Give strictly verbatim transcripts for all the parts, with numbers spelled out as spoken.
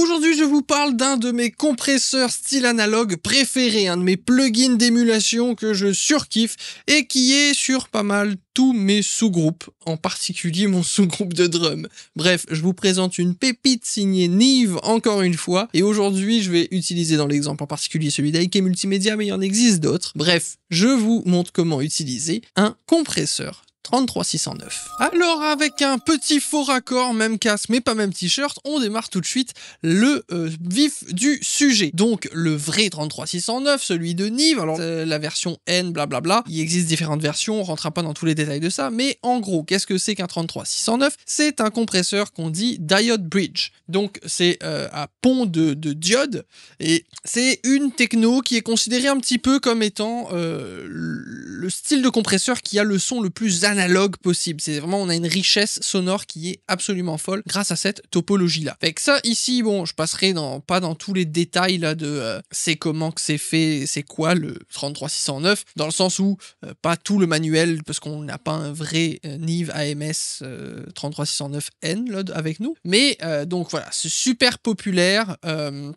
Aujourd'hui, je vous parle d'un de mes compresseurs style analogue préférés, un de mes plugins d'émulation que je surkiffe et qui est sur pas mal tous mes sous-groupes, en particulier mon sous-groupe de drum. Bref, je vous présente une pépite signée Neve encore une fois, et aujourd'hui je vais utiliser dans l'exemple en particulier celui d'I K Multimedia, mais il en existe d'autres. Bref, je vous montre comment utiliser un compresseur trente-trois six cent neuf. Alors avec un petit faux raccord, même casse mais pas même t-shirt, on démarre tout de suite le euh, vif du sujet. Donc le vrai trente-trois six cent neuf, celui de Neve, alors euh, la version N, blablabla, il existe différentes versions, on rentrera pas dans tous les détails de ça, mais en gros, qu'est-ce que c'est qu'un trente-trois six cent neuf? C'est un compresseur qu'on dit diode bridge, donc c'est euh, à pont de, de diode, et c'est une techno qui est considérée un petit peu comme étant euh, le style de compresseur qui a le son le plus analogue possible. C'est vraiment, on a une richesse sonore qui est absolument folle grâce à cette topologie là. Fait que ça ici, bon, je passerai dans, pas dans tous les détails là de euh, c'est comment que c'est fait, c'est quoi le trente-trois six cent neuf, dans le sens où euh, pas tout le manuel, parce qu'on n'a pas un vrai euh, Neve A M S euh, trente-trois six cent neuf N là, avec nous, mais euh, donc voilà, c'est super populaire. euh,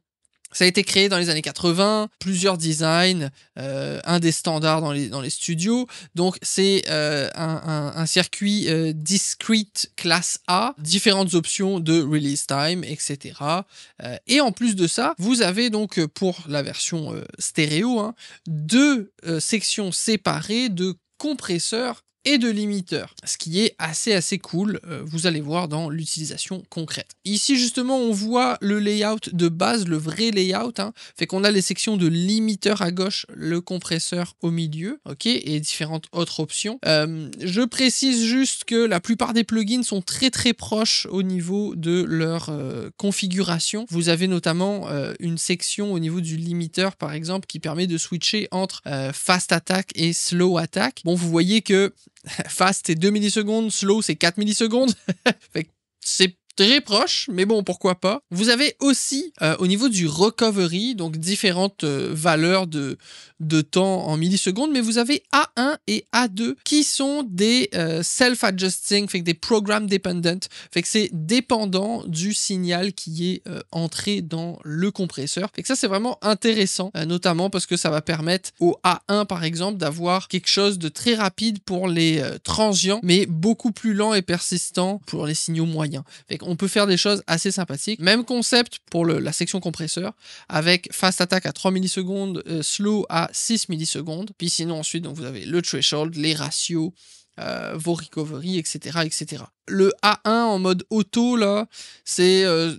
Ça a été créé dans les années quatre-vingt, plusieurs designs, euh, un des standards dans les, dans les studios. Donc c'est euh, un, un, un circuit euh, discrete classe A, différentes options de release time, et cetera. Euh, et en plus de ça, vous avez donc pour la version euh, stéréo, hein, deux euh, sections séparées de compresseurs et de limiteur, ce qui est assez assez cool, euh, vous allez voir dans l'utilisation concrète. Ici justement on voit le layout de base, le vrai layout, hein, fait qu'on a les sections de limiteur à gauche, le compresseur au milieu, ok, et différentes autres options. Euh, je précise juste que la plupart des plugins sont très très proches au niveau de leur euh, configuration. Vous avez notamment euh, une section au niveau du limiteur par exemple qui permet de switcher entre euh, fast attack et slow attack. Bon, vous voyez que fast c'est deux millisecondes, slow c'est quatre millisecondes. Fait que c'est très proche, mais bon, pourquoi pas. Vous avez aussi, euh, au niveau du recovery, donc différentes euh, valeurs de, de temps en millisecondes, mais vous avez A un et A deux qui sont des euh, self-adjusting, fait que des program dependent, fait que c'est dépendant du signal qui est euh, entré dans le compresseur. Fait que ça, c'est vraiment intéressant, euh, notamment parce que ça va permettre au A un, par exemple, d'avoir quelque chose de très rapide pour les euh, transients, mais beaucoup plus lent et persistant pour les signaux moyens. Fait on peut faire des choses assez sympathiques. Même concept pour le, la section compresseur, avec fast attack à trois millisecondes, euh, slow à six millisecondes. Puis sinon ensuite, donc, vous avez le threshold, les ratios, euh, vos recoveries, et cetera, et cetera. Le A un en mode auto, là, c'est euh,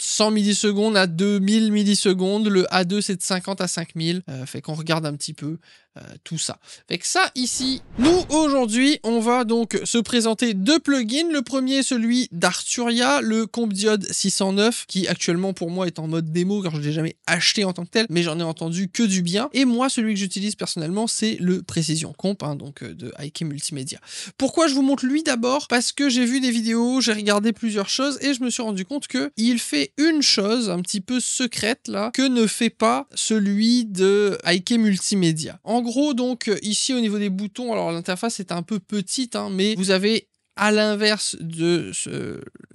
cent millisecondes à deux mille millisecondes. Le A deux, c'est de cinquante à cinq mille. Euh, fait qu'on regarde un petit peu Euh, tout ça. Fait que ça ici, nous aujourd'hui, on va donc se présenter deux plugins. Le premier, celui d'Arturia, le Comp Diode six cent neuf, qui actuellement pour moi est en mode démo, car je ne l'ai jamais acheté en tant que tel, mais j'en ai entendu que du bien. Et moi, celui que j'utilise personnellement, c'est le Precision Comp, hein, donc euh, de I K Multimedia. Pourquoi je vous montre lui d'abord? Parce que j'ai vu des vidéos, j'ai regardé plusieurs choses, et je me suis rendu compte que il fait une chose un petit peu secrète là, que ne fait pas celui de I K Multimedia. En En gros, donc, ici, au niveau des boutons, alors l'interface est un peu petite, hein, mais vous avez, à l'inverse de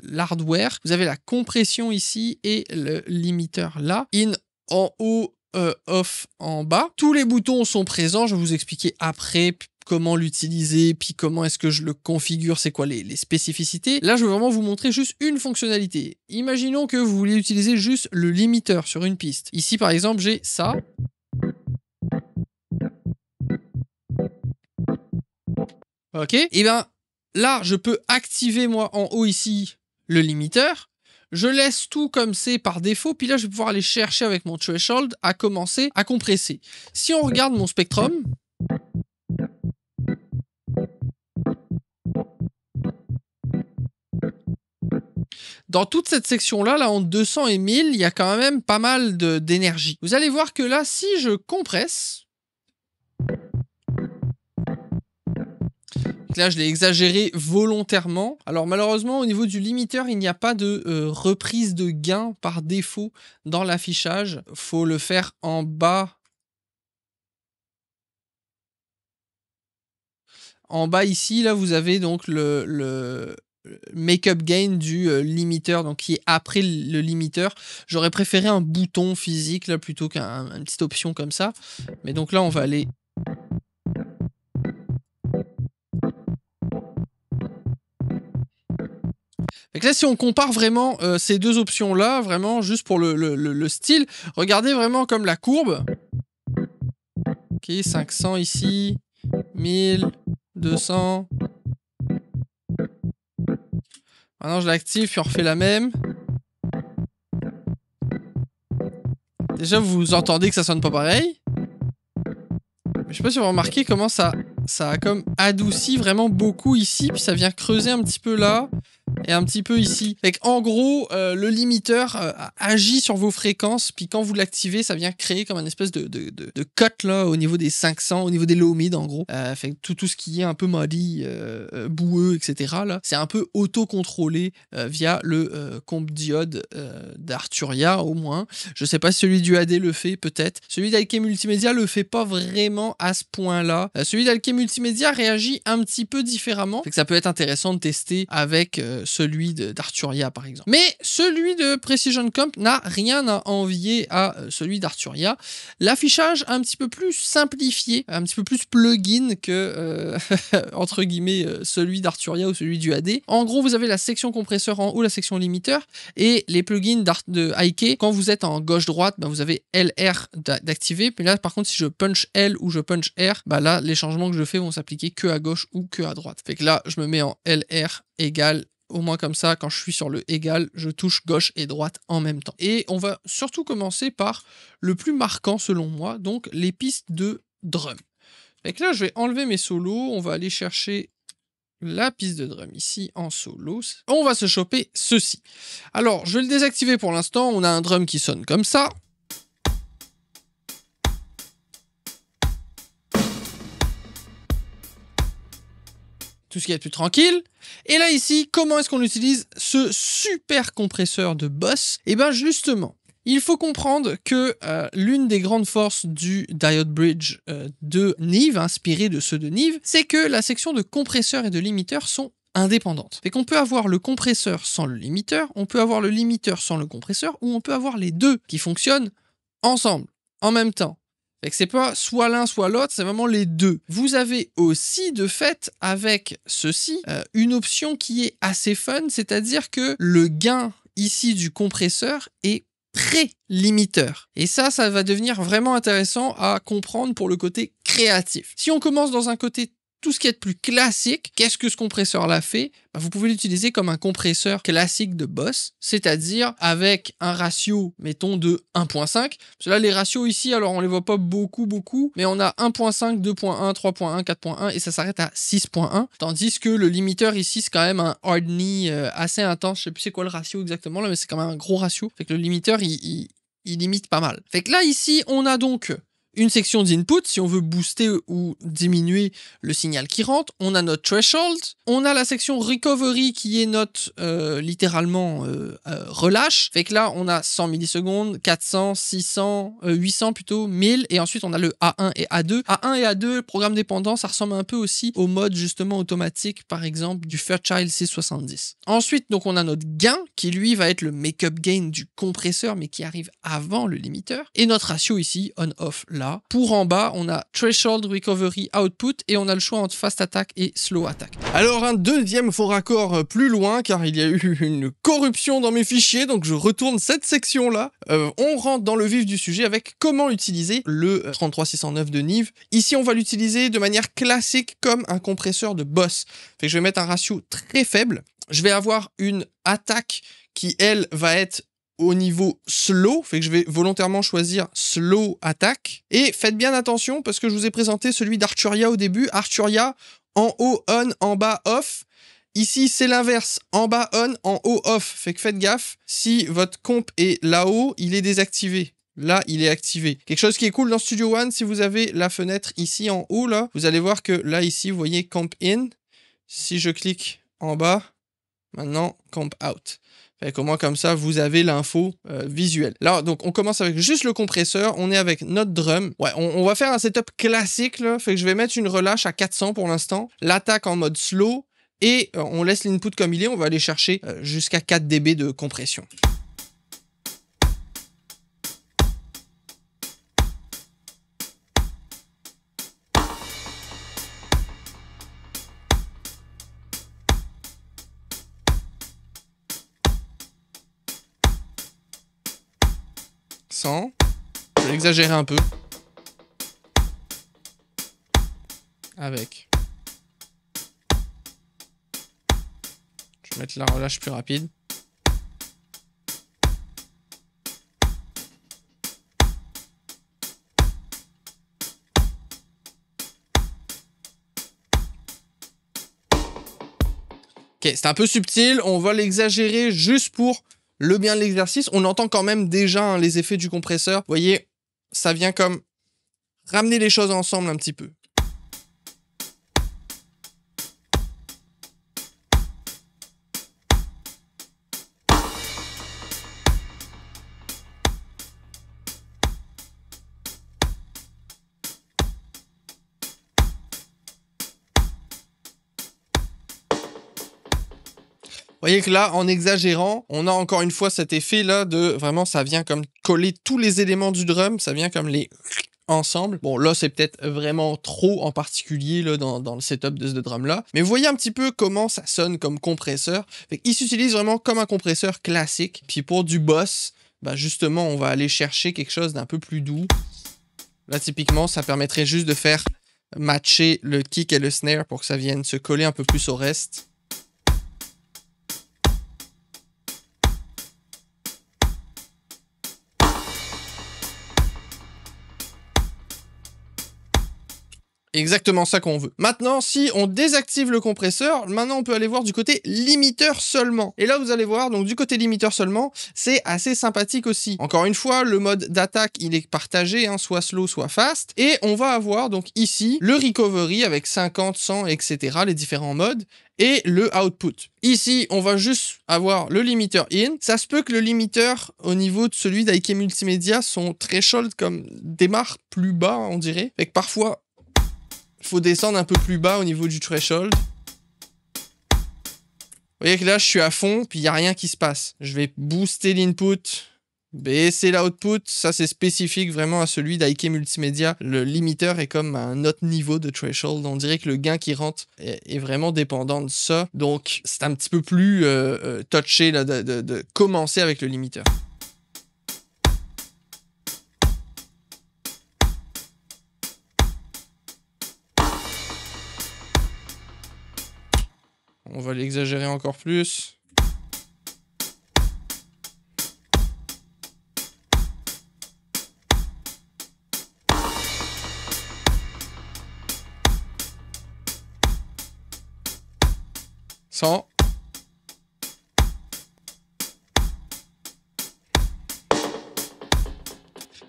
l'hardware, vous avez la compression ici et le limiteur là. In en haut, euh, off en bas. Tous les boutons sont présents, je vais vous expliquer après comment l'utiliser, puis comment est-ce que je le configure, c'est quoi les, les spécificités. Là, je veux vraiment vous montrer juste une fonctionnalité. Imaginons que vous voulez utiliser juste le limiteur sur une piste. Ici, par exemple, j'ai ça. Ok, et bien là, je peux activer moi en haut ici le limiteur. Je laisse tout comme c'est par défaut, puis là, je vais pouvoir aller chercher avec mon threshold à commencer à compresser. Si on regarde mon spectrum, dans toute cette section-là, là, entre deux cents et mille, il y a quand même pas mal d'énergie. Vous allez voir que là, si je compresse, là, je l'ai exagéré volontairement. Alors malheureusement, au niveau du limiteur, il n'y a pas de euh, reprise de gain par défaut dans l'affichage. Il faut le faire en bas. En bas ici, là, vous avez donc le, le, make-up gain du euh, limiteur, donc qui est après le limiteur. J'aurais préféré un bouton physique là plutôt qu'une un, petite option comme ça. Mais donc là, on va aller... Donc là, si on compare vraiment euh, ces deux options-là, vraiment juste pour le, le, le, le style, regardez vraiment comme la courbe. Ok, cinq cents ici, mille, deux cents. Maintenant, je l'active, puis on refait la même. Déjà, vous entendez que ça sonne pas pareil. Mais je sais pas si vous remarquez comment ça, ça a comme adouci vraiment beaucoup ici, puis ça vient creuser un petit peu là. Et un petit peu ici. Fait en gros, euh, le limiteur euh, agit sur vos fréquences, puis quand vous l'activez, ça vient créer comme un espèce de, de, de, de cut là, au niveau des cinq cents, au niveau des low mid en gros. Euh, fait tout, tout ce qui est un peu muddy, euh, boueux, et cetera. C'est un peu auto-contrôlé euh, via le euh, Comp Diode euh, d'Arturia au moins. Je sais pas si celui du U A D le fait, peut-être. Celui d'I K Multimedia le fait pas vraiment à ce point-là. Euh, celui d'I K Multimedia réagit un petit peu différemment. Fait que ça peut être intéressant de tester avec euh, celui d'Arturia par exemple. Mais celui de Precision Comp n'a rien à envier à celui d'Arturia. L'affichage un petit peu plus simplifié, un petit peu plus plugin que euh, entre guillemets celui d'Arturia ou celui du A D. En gros, vous avez la section compresseur en haut, la section limiteur, et les plugins de I K, quand vous êtes en gauche-droite, ben, vous avez L R d'activer. Puis là, par contre, si je punch L ou je punch R, ben là, les changements que je fais vont s'appliquer que à gauche ou que à droite. Fait que là, je me mets en L R égale. Au moins comme ça, quand je suis sur le égal, je touche gauche et droite en même temps. Et on va surtout commencer par le plus marquant selon moi, donc les pistes de drum. Donc là, je vais enlever mes solos, on va aller chercher la piste de drum ici en solo. On va se choper ceci. Alors, je vais le désactiver pour l'instant, on a un drum qui sonne comme ça. Tout ce qui est plus tranquille. Et là ici, comment est-ce qu'on utilise ce super compresseur de boss? Et bien justement, il faut comprendre que euh, l'une des grandes forces du diode bridge euh, de Neve, inspiré de ceux de Neve, c'est que la section de compresseur et de limiteur sont indépendantes. Fait qu'on peut avoir le compresseur sans le limiteur, on peut avoir le limiteur sans le compresseur, ou on peut avoir les deux qui fonctionnent ensemble, en même temps. Fait que c'est pas soit l'un soit l'autre, c'est vraiment les deux. Vous avez aussi de fait avec ceci euh, une option qui est assez fun, c'est-à-dire que le gain ici du compresseur est pré-limiteur. Et ça, ça va devenir vraiment intéressant à comprendre pour le côté créatif. Si on commence dans un côté tout ce qui est de plus classique, qu'est-ce que ce compresseur-là fait? Bah, vous pouvez l'utiliser comme un compresseur classique de boss, c'est-à-dire avec un ratio, mettons, de un point cinq. Là, les ratios ici, alors on les voit pas beaucoup, beaucoup, mais on a un point cinq, deux point un, trois point un, quatre point un, et ça s'arrête à six point un. Tandis que le limiteur ici, c'est quand même un hard knee euh, assez intense. Je sais plus c'est quoi le ratio exactement, là, mais c'est quand même un gros ratio. Fait que le limiteur, il, il, il limite pas mal. Fait que là, ici, on a donc... une section d'input, si on veut booster ou diminuer le signal qui rentre. On a notre threshold. On a la section recovery qui est notre, euh, littéralement, euh, euh, relâche. Fait que là, on a cent millisecondes, quatre cents, six cents, euh, huit cents plutôt, mille. Et ensuite, on a le A un et A deux. A un et A deux, programme dépendant, ça ressemble un peu aussi au mode, justement, automatique, par exemple, du Fairchild six cent soixante-dix. Ensuite, donc, on a notre gain, qui lui va être le make-up gain du compresseur, mais qui arrive avant le limiteur. Et notre ratio ici, on-off, là. Pour en bas, on a Threshold, Recovery, Output, et on a le choix entre Fast Attack et Slow Attack. Alors, un deuxième faux raccord plus loin, car il y a eu une corruption dans mes fichiers, donc je retourne cette section-là. Euh, on rentre dans le vif du sujet avec comment utiliser le trente-trois six cent neuf de Neve. Ici, on va l'utiliser de manière classique comme un compresseur de boss. Fait que je vais mettre un ratio très faible. Je vais avoir une attaque qui, elle, va être au niveau slow, fait que je vais volontairement choisir slow attack. Et faites bien attention parce que je vous ai présenté celui d'Arturia au début. Arturia, en haut on, en bas off. Ici c'est l'inverse, en bas on, en haut off. Fait que faites gaffe, si votre comp est là-haut, il est désactivé. Là, il est activé. Quelque chose qui est cool dans Studio One, si vous avez la fenêtre ici en haut, là, vous allez voir que là, ici, vous voyez comp in. Si je clique en bas, maintenant comp out. Fait qu'au moins comme ça, vous avez l'info euh, visuelle. Là, donc, on commence avec juste le compresseur. On est avec notre drum. Ouais, on, on va faire un setup classique, là. Fait que je vais mettre une relâche à quatre cents pour l'instant. L'attaque en mode slow. et on laisse l'input comme il est, on va aller chercher jusqu'à quatre décibels de compression. cent, je vais exagérer un peu avec. Je vais mettre la relâche plus rapide. Ok, c'est un peu subtil, on va l'exagérer juste pour le bien de l'exercice. On entend quand même déjà hein, les effets du compresseur. Vous voyez, ça vient comme ramener les choses ensemble un petit peu. Vous voyez que là, en exagérant, on a encore une fois cet effet-là de vraiment, ça vient comme coller tous les éléments du drum, ça vient comme les ensemble. Bon, là, c'est peut-être vraiment trop en particulier là, dans, dans le setup de ce drum-là. Mais vous voyez un petit peu comment ça sonne comme compresseur. Fait qu'il s'utilise vraiment comme un compresseur classique. Puis pour du boss, bah justement, on va aller chercher quelque chose d'un peu plus doux. Là, typiquement, ça permettrait juste de faire matcher le kick et le snare pour que ça vienne se coller un peu plus au reste. Exactement ça qu'on veut. Maintenant, si on désactive le compresseur, maintenant on peut aller voir du côté limiteur seulement. Et là, vous allez voir, donc du côté limiteur seulement, c'est assez sympathique aussi. Encore une fois, le mode d'attaque, il est partagé, hein, soit slow, soit fast. Et on va avoir donc ici le recovery avec cinquante, cent, et cetera, les différents modes, et le output. Ici, on va juste avoir le limiteur in. Ça se peut que le limiteur au niveau de celui d'I K Multimedia, son threshold comme démarre plus bas, on dirait. Fait que parfois, il faut descendre un peu plus bas au niveau du threshold. Vous voyez que là, je suis à fond, puis il n'y a rien qui se passe. Je vais booster l'input, baisser l'output. Ça, c'est spécifique vraiment à celui d'I K Multimedia. Le limiteur est comme à un autre niveau de threshold. On dirait que le gain qui rentre est vraiment dépendant de ça. Donc, c'est un petit peu plus euh, touché là, de, de, de commencer avec le limiteur. On va l'exagérer encore plus. cent.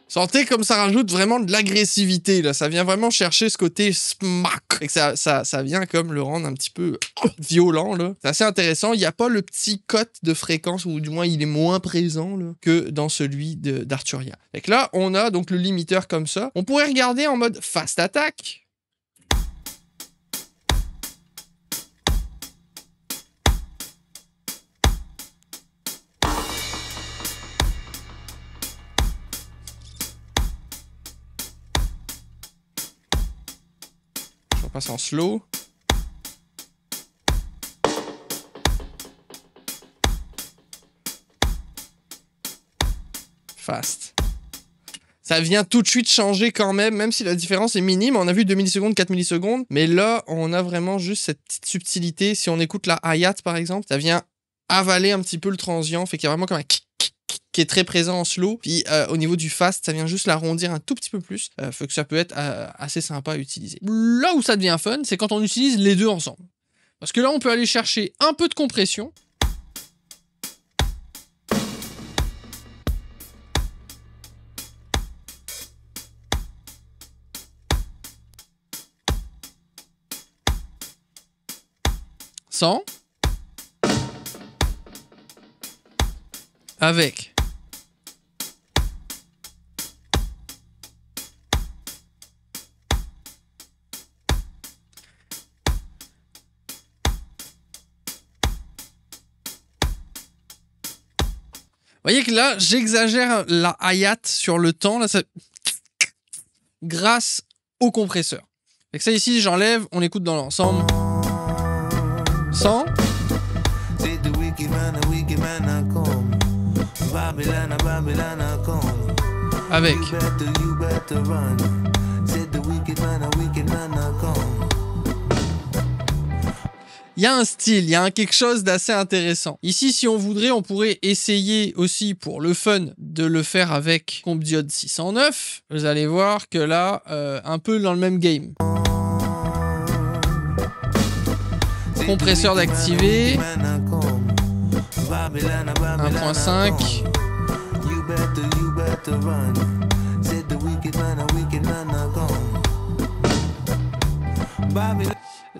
Sentez comme ça rajoute vraiment de l'agressivité, là. Ça vient vraiment chercher ce côté smack. Et que ça, ça, ça vient comme le rendre un petit peu violent, là. C'est assez intéressant. Il n'y a pas le petit cote de fréquence, ou du moins il est moins présent là, que dans celui d'Arturia. Donc là, on a donc le limiteur comme ça. On pourrait regarder en mode fast attack. On passe en slow. Fast. Ça vient tout de suite changer quand même, même si la différence est minime. On a vu deux millisecondes, quatre millisecondes. Mais là, on a vraiment juste cette petite subtilité. Si on écoute la hi-hat, par exemple, ça vient avaler un petit peu le transient. Fait qu'il y a vraiment comme un kick qui est très présent en slow. Puis euh, au niveau du fast, ça vient juste l'arrondir un tout petit peu plus. Euh, fait que ça peut être euh, assez sympa à utiliser. Là où ça devient fun, c'est quand on utilise les deux ensemble. Parce que là, on peut aller chercher un peu de compression. cent. Avec. Vous voyez que là, j'exagère la hi-hat sur le temps. Là, ça... Grâce au compresseur. Avec ça ici, j'enlève, on écoute dans l'ensemble. Sans. Avec. Il y a un style, il y a un quelque chose d'assez intéressant. Ici, si on voudrait, on pourrait essayer aussi, pour le fun, de le faire avec Comp Diode six cent neuf. Vous allez voir que là, euh, un peu dans le même game. Compresseur d'activé. un point cinq.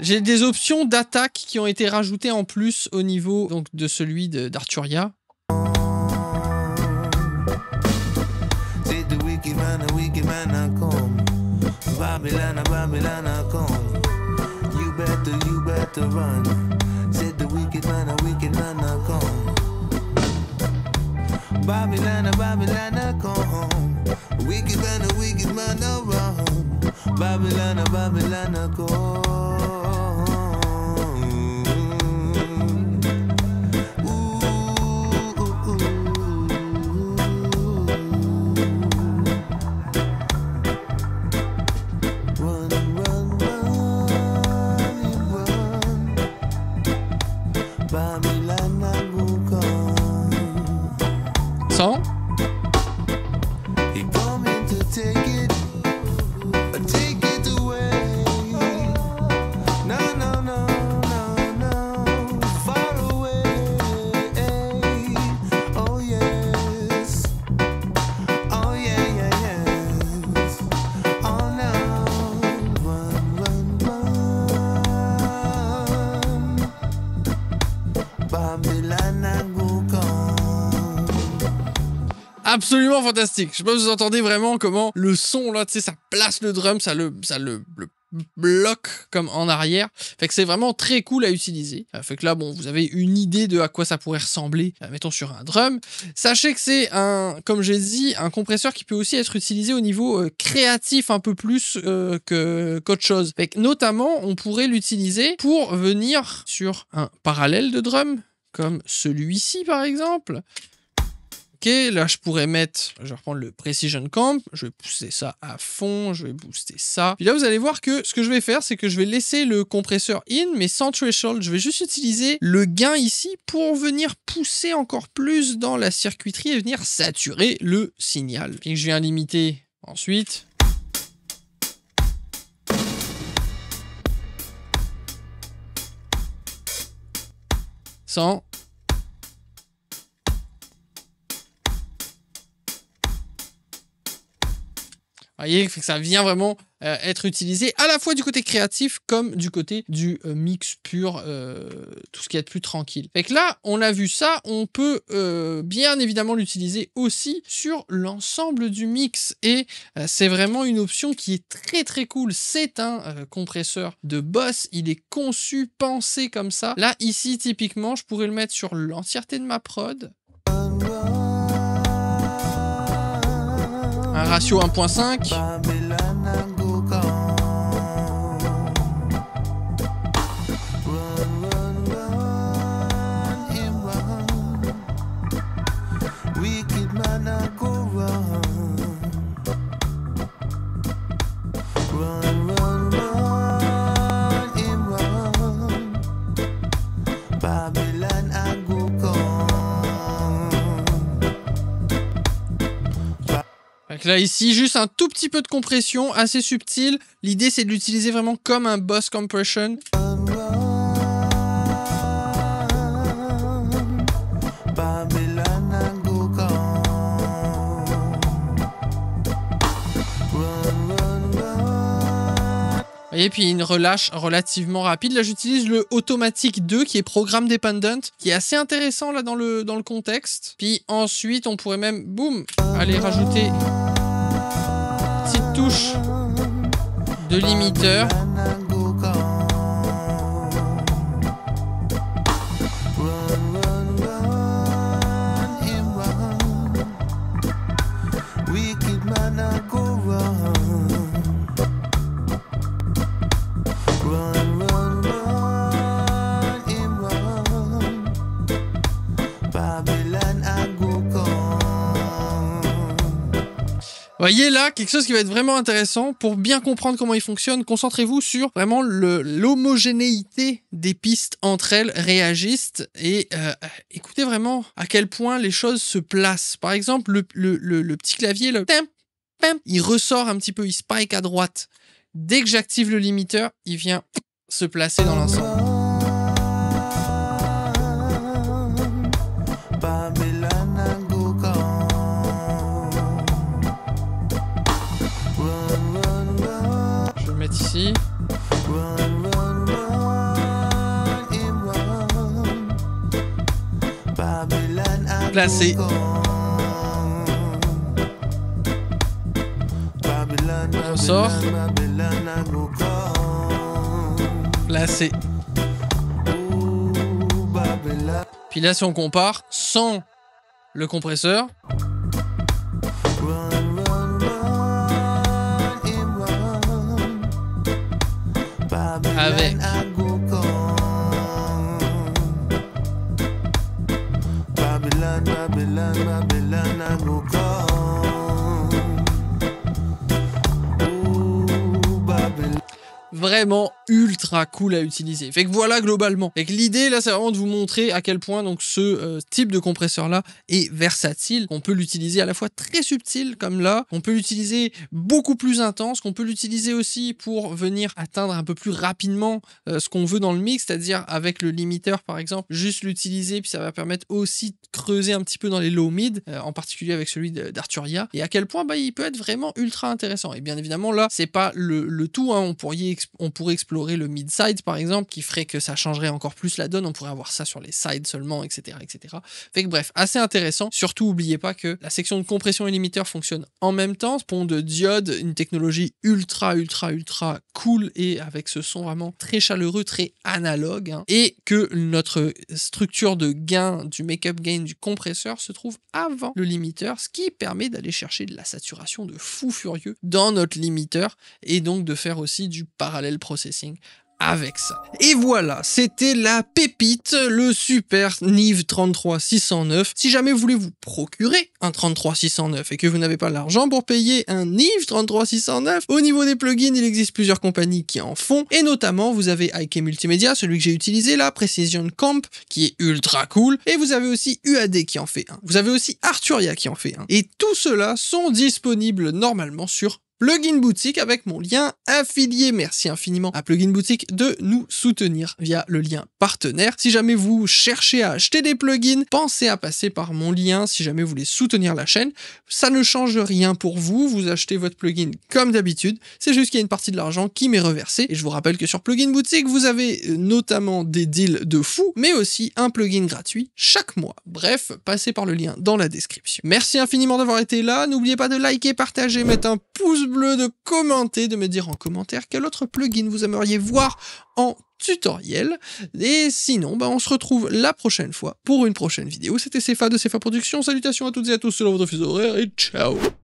J'ai des options d'attaque qui ont été rajoutées en plus au niveau donc, de celui d'Arturia. Absolument fantastique. Je sais pas si vous entendez vraiment comment le son là, tu sais, ça place le drum, ça le, ça le, le bloque comme en arrière. Fait que c'est vraiment très cool à utiliser. Fait que là, bon, vous avez une idée de à quoi ça pourrait ressembler, mettons sur un drum. Sachez que c'est un, comme j'ai dit, un compresseur qui peut aussi être utilisé au niveau euh, créatif un peu plus euh, que qu'autre chose. Fait que notamment, on pourrait l'utiliser pour venir sur un parallèle de drum, comme celui-ci par exemple. Ok, là je pourrais mettre, je vais reprendre le Precision Comp, je vais pousser ça à fond, je vais booster ça. Puis là vous allez voir que ce que je vais faire, c'est que je vais laisser le compresseur in, mais sans threshold. Je vais juste utiliser le gain ici pour venir pousser encore plus dans la circuiterie et venir saturer le signal. Puis je viens limiter ensuite. Sans. Vous voyez, fait que ça vient vraiment euh, être utilisé à la fois du côté créatif comme du côté du euh, mix pur, euh, tout ce qui est plus tranquille. Fait que là, on a vu ça, on peut euh, bien évidemment l'utiliser aussi sur l'ensemble du mix et euh, c'est vraiment une option qui est très très cool. C'est un euh, compresseur de boss, il est conçu, pensé comme ça. Là, ici, typiquement, je pourrais le mettre sur l'entièreté de ma prod. Un ratio un point cinq. Là ici, juste un tout petit peu de compression, assez subtil. L'idée, c'est de l'utiliser vraiment comme un boss compression. Et puis une relâche relativement rapide. Là, j'utilise le automatique deux qui est programme dependent, qui est assez intéressant là dans le, dans le contexte. Puis ensuite, on pourrait même, boum, aller rajouter petite touche de limiteur. Voyez là, quelque chose qui va être vraiment intéressant pour bien comprendre comment il fonctionne. Concentrez-vous sur vraiment l'homogénéité des pistes entre elles réagissent et euh, écoutez vraiment à quel point les choses se placent. Par exemple, le, le, le, le petit clavier, le pim, pim, il ressort un petit peu, il spike à droite. Dès que j'active le limiteur, il vient se placer dans l'ensemble. Ici. Placé. On sort. Placé. Puis là, si on compare sans le compresseur. Avec. Vraiment ultra cool à utiliser. Fait que voilà globalement. Fait que l'idée là, c'est vraiment de vous montrer à quel point donc ce euh, type de compresseur là est versatile. On peut l'utiliser à la fois très subtil comme là, on peut l'utiliser beaucoup plus intense, qu'on peut l'utiliser aussi pour venir atteindre un peu plus rapidement euh, ce qu'on veut dans le mix, c'est-à-dire avec le limiteur par exemple, juste l'utiliser puis ça va permettre aussi de creuser un petit peu dans les low mid, euh, en particulier avec celui d'Arturia. Et à quel point bah, il peut être vraiment ultra intéressant. Et bien évidemment là, c'est pas le, le tout, hein. On pourrait on pourrait explorer le mid-side par exemple, qui ferait que ça changerait encore plus la donne, on pourrait avoir ça sur les sides seulement, et cetera, et cetera. Fait que bref, assez intéressant, surtout n'oubliez pas que la section de compression et limiteur fonctionne en même temps, ce pont de diode, une technologie ultra, ultra, ultra cool et avec ce son vraiment très chaleureux, très analogue, hein, et que notre structure de gain, du make-up gain du compresseur se trouve avant le limiteur, ce qui permet d'aller chercher de la saturation de fou furieux dans notre limiteur et donc de faire aussi du parallèle processing avec ça. Et voilà, c'était la pépite, le super Neve trente-trois six cent neuf. Si jamais vous voulez vous procurer un trente-trois six cent neuf et que vous n'avez pas l'argent pour payer un Neve trente-trois six cent neuf, au niveau des plugins, il existe plusieurs compagnies qui en font, et notamment, vous avez I K Multimedia, celui que j'ai utilisé là, Precision Comp, qui est ultra cool, et vous avez aussi U A D qui en fait un. Vous avez aussi Arturia qui en fait un. Et tous ceux-là sont disponibles normalement sur Plugin Boutique avec mon lien affilié. Merci infiniment à Plugin Boutique de nous soutenir via le lien partenaire. Si jamais vous cherchez à acheter des plugins, pensez à passer par mon lien si jamais vous voulez soutenir la chaîne. Ça ne change rien pour vous, vous achetez votre plugin comme d'habitude, c'est juste qu'il y a une partie de l'argent qui m'est reversée. Et je vous rappelle que sur Plugin Boutique, vous avez notamment des deals de fou, mais aussi un plugin gratuit chaque mois. Bref, passez par le lien dans la description. Merci infiniment d'avoir été là, n'oubliez pas de liker, partager, mettre un pouce bleu, de commenter, de me dire en commentaire quel autre plugin vous aimeriez voir en tutoriel. Et sinon, bah, on se retrouve la prochaine fois pour une prochaine vidéo. C'était CEFAH de CEFAH Productions. Salutations à toutes et à tous selon votre fuseau horaire et ciao.